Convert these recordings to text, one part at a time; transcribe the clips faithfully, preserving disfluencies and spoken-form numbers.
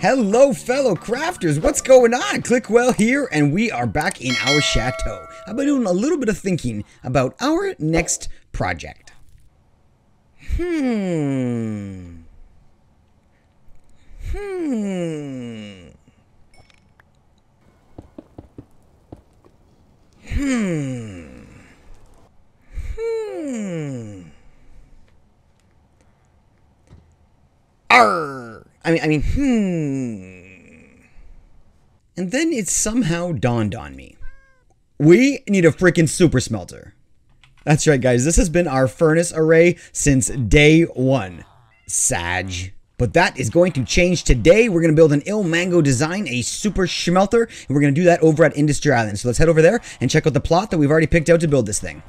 Hello, fellow crafters. What's going on? Clickwell here, and we are back in our chateau. I've been doing a little bit of thinking about our next project. Hmm. Hmm. Hmm. Hmm. Arr! I mean, I mean, hmm. And then it somehow dawned on me. We need a freaking super smelter. That's right, guys. This has been our furnace array since day one. Sag. But that is going to change today. We're going to build an Ilmango design, a super smelter, and we're going to do that over at Industry Island. So let's head over there and check out the plot that we've already picked out to build this thing.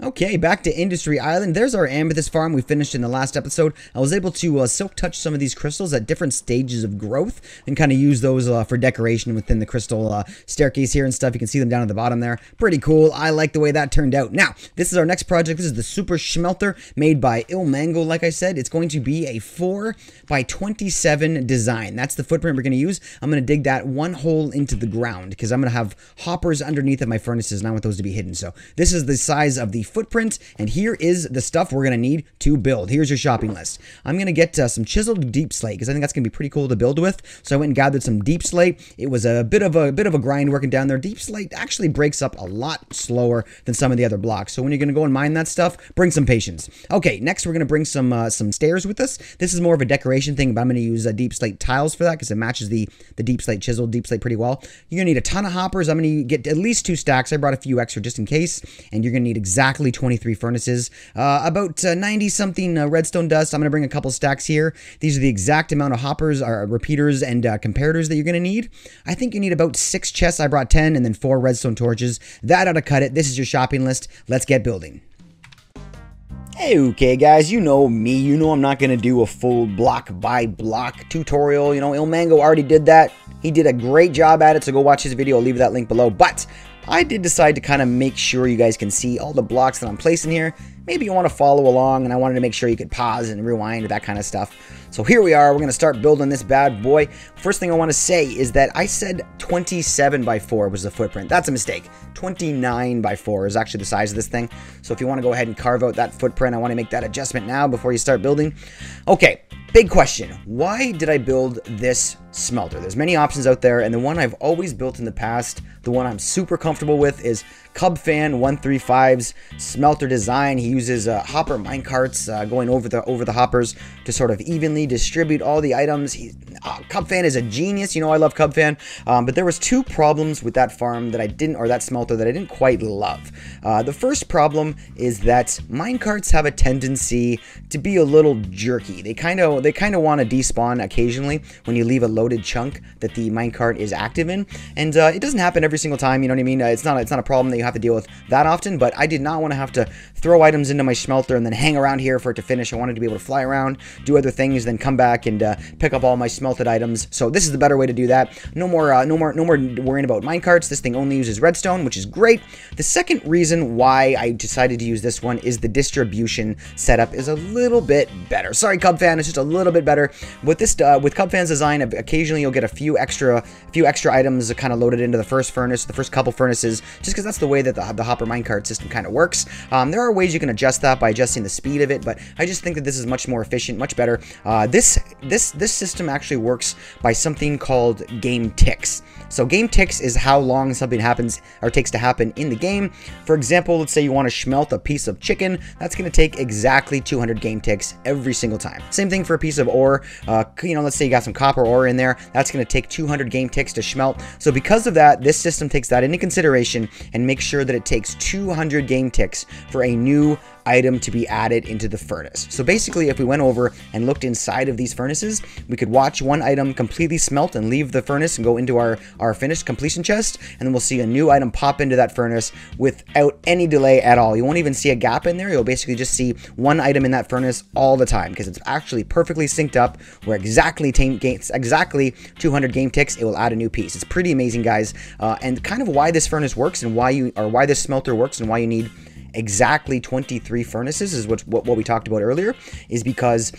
Okay, back to Industry Island. There's our amethyst farm we finished in the last episode. I was able to uh, silk touch some of these crystals at different stages of growth and kind of use those uh, for decoration within the crystal uh, staircase here and stuff. You can see them down at the bottom there. Pretty cool. I like the way that turned out. Now, this is our next project. This is the Super Smelter made by Ilmango, like I said. It's going to be a four by twenty-seven design. That's the footprint we're going to use. I'm going to dig that one hole into the ground because I'm going to have hoppers underneath of my furnaces and I want those to be hidden. So this is the size of the footprint, and here is the stuff we're going to need to build. Here's your shopping list. I'm going to get uh, some chiseled deep slate because I think that's going to be pretty cool to build with. So I went and gathered some deep slate. It was a bit of a bit of a grind working down there. Deep slate actually breaks up a lot slower than some of the other blocks. So when you're going to go and mine that stuff, bring some patience. Okay, next we're going to bring some uh, some stairs with us. This is more of a decoration thing, but I'm going to use uh, deep slate tiles for that because it matches the the deep slate chiseled deep slate pretty well. You're going to need a ton of hoppers. I'm going to get at least two stacks. I brought a few extra just in case, and you're going to need exactly Exactly twenty-three furnaces, uh, about uh, ninety something uh, redstone dust. I'm going to bring a couple stacks here. These are the exact amount of hoppers, or repeaters, and uh, comparators that you're going to need. I think you need about six chests. I brought ten, and then four redstone torches. That ought to cut it. This is your shopping list. Let's get building. Okay, guys, you know me. You know I'm not going to do a full block-by-block tutorial. You know, Ilmango already did that. He did a great job at it, so go watch his video. I'll leave that link below. But I did decide to kind of make sure you guys can see all the blocks that I'm placing here. Maybe you want to follow along, and I wanted to make sure you could pause and rewind, that kind of stuff. So here we are. We're going to start building this bad boy. First thing I want to say is that I said twenty-seven by four was the footprint. That's a mistake. twenty-nine by four is actually the size of this thing. So if you want to go ahead and carve out that footprint, I want to make that adjustment now before you start building. Okay, big question. Why did I build this smelter? There's many options out there, and the one I've always built in the past, the one I'm super comfortable with, is CubFan one thirty-five's smelter design. He uses uh, hopper minecarts uh, going over the over the hoppers to sort of evenly distribute all the items. He, uh, CubFan is a genius. You know I love CubFan, um, but there was two problems with that farm that I didn't, or that smelter that I didn't quite love. Uh, the first problem is that minecarts have a tendency to be a little jerky. They kind of they kind of want to despawn occasionally when you leave a loaded chunk that the minecart is active in, and uh, it doesn't happen every single time. You know what I mean? Uh, it's not it's not a problem that you have to deal with that often, but I did not want to have to throw items into my smelter and then hang around here for it to finish. I wanted to be able to fly around, do other things, then come back and uh, pick up all my smelted items. So this is the better way to do that. No more, uh, no more, no more worrying about minecarts. This thing only uses redstone, which is great. The second reason why I decided to use this one is the distribution setup is a little bit better. Sorry, CubFan, it's just a little bit better. With this, uh, with CubFan's design, occasionally you'll get a few extra, a few extra items kind of loaded into the first furnace, the first couple furnaces, just because that's the way that the, the hopper minecart system kind of works. Um, there are ways you can adjust that by adjusting the speed of it, but I just think that this is much more efficient, much better. Uh, this this this system actually works by something called game ticks. So game ticks is how long something happens or takes to happen in the game. For example, let's say you want to smelt a piece of chicken. That's going to take exactly two hundred game ticks every single time. Same thing for a piece of ore. Uh, you know, let's say you got some copper ore in there. That's going to take two hundred game ticks to smelt. So because of that, this system takes that into consideration and makes sure that it takes two hundred game ticks for a new item to be added into the furnace. So basically, if we went over and looked inside of these furnaces, we could watch one item completely smelt and leave the furnace and go into our, our finished completion chest, and then we'll see a new item pop into that furnace without any delay at all. You won't even see a gap in there. You'll basically just see one item in that furnace all the time because it's actually perfectly synced up where exactly, exactly two hundred game ticks, it will add a new piece. It's pretty amazing, guys, uh, and kind of why this furnace works and why you or why this smelter works and why you need exactly twenty-three furnaces is what, what, what we talked about earlier, is because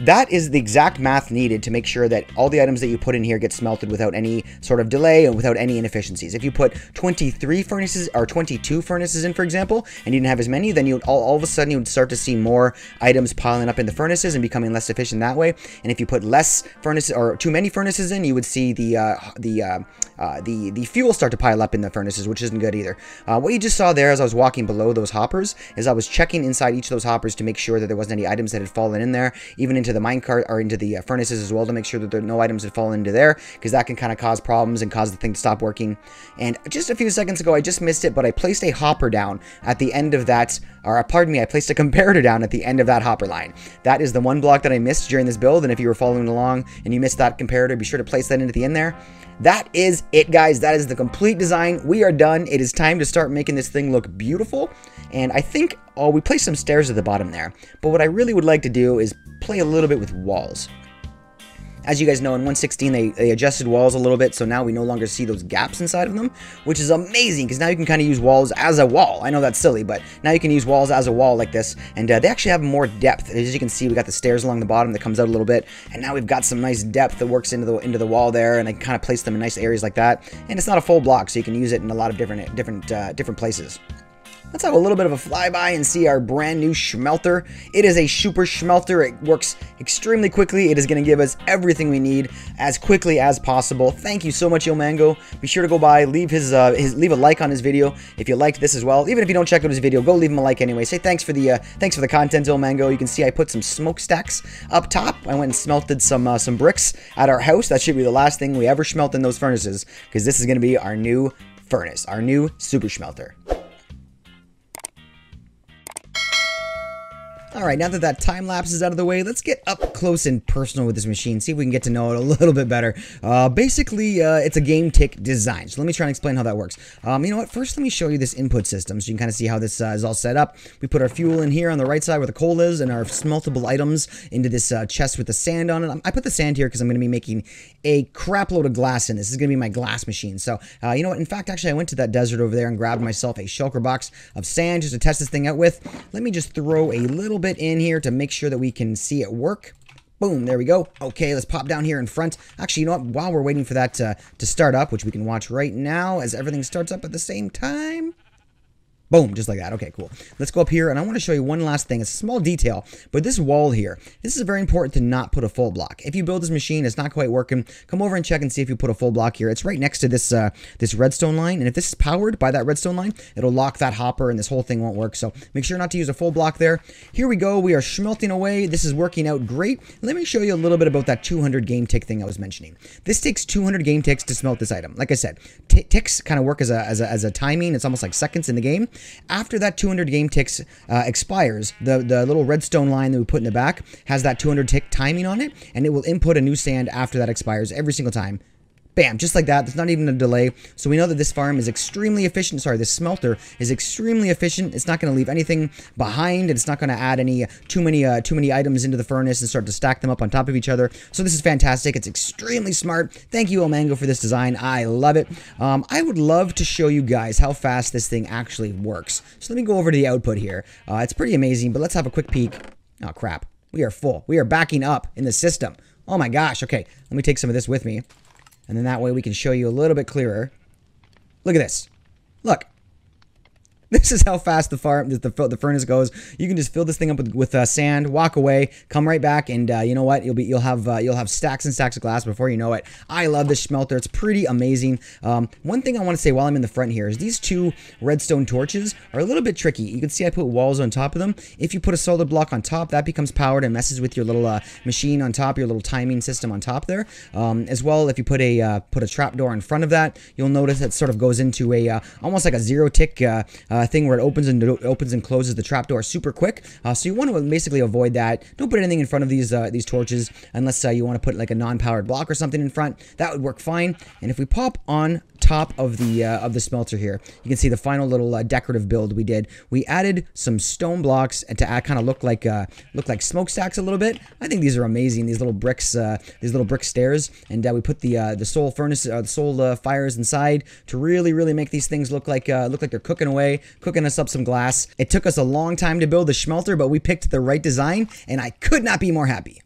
that is the exact math needed to make sure that all the items that you put in here get smelted without any sort of delay and without any inefficiencies. If you put twenty-three furnaces or twenty-two furnaces in, for example, and you didn't have as many, then you would all, all of a sudden you would start to see more items piling up in the furnaces and becoming less efficient that way. And if you put less furnaces or too many furnaces in, you would see the uh, the uh, uh, the the fuel start to pile up in the furnaces, which isn't good either. Uh, what you just saw there as I was walking below those hoppers is I was checking inside each of those hoppers to make sure that there wasn't any items that had fallen in there, even into the minecart or into the uh, furnaces as well, to make sure that there no items had fallen into there, because that can kind of cause problems and cause the thing to stop working. And just a few seconds ago, I just missed it, but I placed a hopper down at the end of that, or pardon me, I placed a comparator down at the end of that hopper line. That is the one block that I missed during this build, and if you were following along and you missed that comparator, be sure to place that in at the end there. That is it, guys. That is the complete design. We are done. It is time to start making this thing look beautiful, and I think oh, we placed some stairs at the bottom there, but what I really would like to do is play a little bit with walls. As you guys know, in one sixteen, they, they adjusted walls a little bit, so now we no longer see those gaps inside of them, which is amazing, because now you can kind of use walls as a wall. I know that's silly, but now you can use walls as a wall like this, and uh, they actually have more depth. As you can see, we got the stairs along the bottom that comes out a little bit, and now we've got some nice depth that works into the into the wall there, and I can kind of place them in nice areas like that, and it's not a full block, so you can use it in a lot of different, different, uh, different places. Let's have a little bit of a flyby and see our brand new smelter. It is a super smelter. It works extremely quickly. It is going to give us everything we need as quickly as possible. Thank you so much, Ilmango. Be sure to go by, leave his, uh, his leave a like on his video if you liked this as well. Even if you don't check out his video, go leave him a like anyway. Say thanks for the uh, thanks for the content, Ilmango. You can see I put some smokestacks up top. I went and smelted some uh, some bricks at our house. That should be the last thing we ever smelt in those furnaces, because this is going to be our new furnace, our new super smelter. All right, now that that time lapse is out of the way, let's get up close and personal with this machine, see if we can get to know it a little bit better. Uh, basically, uh, it's a game tick design, so let me try and explain how that works. Um, you know what, first let me show you this input system, so you can kind of see how this uh, is all set up. We put our fuel in here on the right side where the coal is, and our smeltable items into this uh, chest with the sand on it. I put the sand here because I'm going to be making a crap load of glass in this. This is going to be my glass machine. So, uh, you know what, in fact, actually, I went to that desert over there and grabbed myself a shulker box of sand just to test this thing out with. Let me just throw a little bit bit in here to make sure that we can see it work. Boom, there we go. Okay, let's pop down here in front. Actually, you know what, while we're waiting for that to, to start up, which we can watch right now as everything starts up at the same time. Boom, just like that. Okay, cool. Let's go up here, and I want to show you one last thing. It's a small detail, but this wall here, this is very important to not put a full block. If you build this machine, it's not quite working, come over and check and see if you put a full block here. It's right next to this uh, this redstone line, and if this is powered by that redstone line, it'll lock that hopper, and this whole thing won't work, so make sure not to use a full block there. Here we go. We are smelting away. This is working out great. Let me show you a little bit about that two hundred game tick thing I was mentioning. This takes two hundred game ticks to smelt this item. Like I said, ticks kind of work as a, as a, as a timing. It's almost like seconds in the game. After that two hundred game ticks uh, expires, the, the little redstone line that we put in the back has that two hundred tick timing on it, and it will input a new sand after that expires every single time. Bam, just like that. There's not even a delay. So we know that this farm is extremely efficient. Sorry, this smelter is extremely efficient. It's not going to leave anything behind, and it's not going to add any too many uh, too many items into the furnace and start to stack them up on top of each other. So this is fantastic. It's extremely smart. Thank you, Ilmango, for this design. I love it. Um, I would love to show you guys how fast this thing actually works. So let me go over to the output here. Uh, it's pretty amazing, but let's have a quick peek. Oh, crap. We are full. We are backing up in the system. Oh, my gosh. Okay, let me take some of this with me. And then that way we can show you a little bit clearer. Look at this. Look. This is how fast the, farm, the, the furnace goes. You can just fill this thing up with, with uh, sand, walk away, come right back, and uh, you know what? You'll be you'll have uh, you'll have stacks and stacks of glass before you know it. I love this smelter. It's pretty amazing. Um, one thing I want to say while I'm in the front here is these two redstone torches are a little bit tricky. You can see I put walls on top of them. If you put a solid block on top, that becomes powered and messes with your little uh, machine on top, your little timing system on top there. Um, as well, if you put a uh, put a trapdoor in front of that, you'll notice it sort of goes into a uh, almost like a zero tick. Uh, uh, thing where it opens and opens and closes the trapdoor super quick. Uh, so you want to basically avoid that. Don't put anything in front of these uh, these torches unless uh, you want to put like a non-powered block or something in front. That would work fine. And if we pop on top of the uh, of the smelter here, you can see the final little uh, decorative build we did. We added some stone blocks and to kind of look like uh, look like smokestacks a little bit. I think these are amazing. These little bricks, uh, these little brick stairs, and uh, we put the uh, the soul furnace, uh, the soul uh, fires inside to really really make these things look like uh, look like they're cooking away. Cooking us up some glass. It took us a long time to build the smelter, but we picked the right design, and I could not be more happy.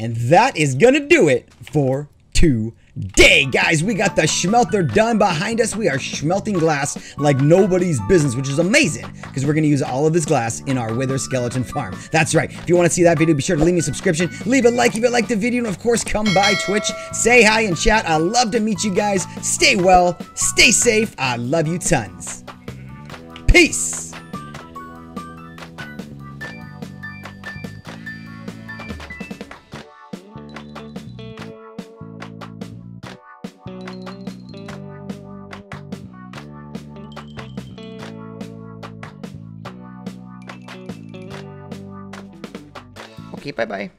And that is gonna do it for today, guys. We got the schmelter done behind us. We are schmelting glass like nobody's business, which is amazing because we're gonna use all of this glass in our wither skeleton farm. That's right. If you want to see that video, be sure to leave me a subscription, leave a like if you like the video, and of course come by Twitch, say hi and chat. I love to meet you guys. Stay well, stay safe. I love you tons. Peace. Bye-bye.